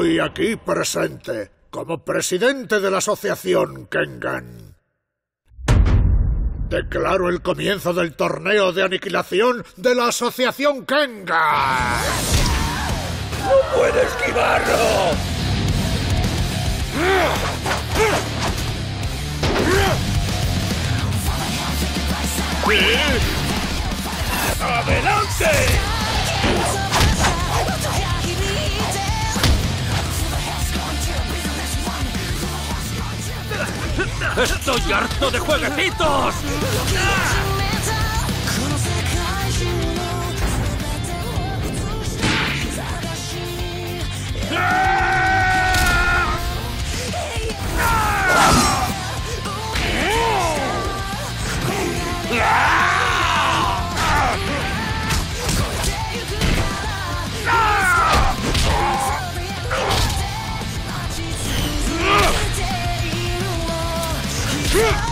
Estoy aquí presente como presidente de la Asociación Kengan. Declaro el comienzo del torneo de aniquilación de la Asociación Kengan. ¡No puedo esquivarlo! ¡Adelante! ¡Estoy harto de jueguecitos! Yeah!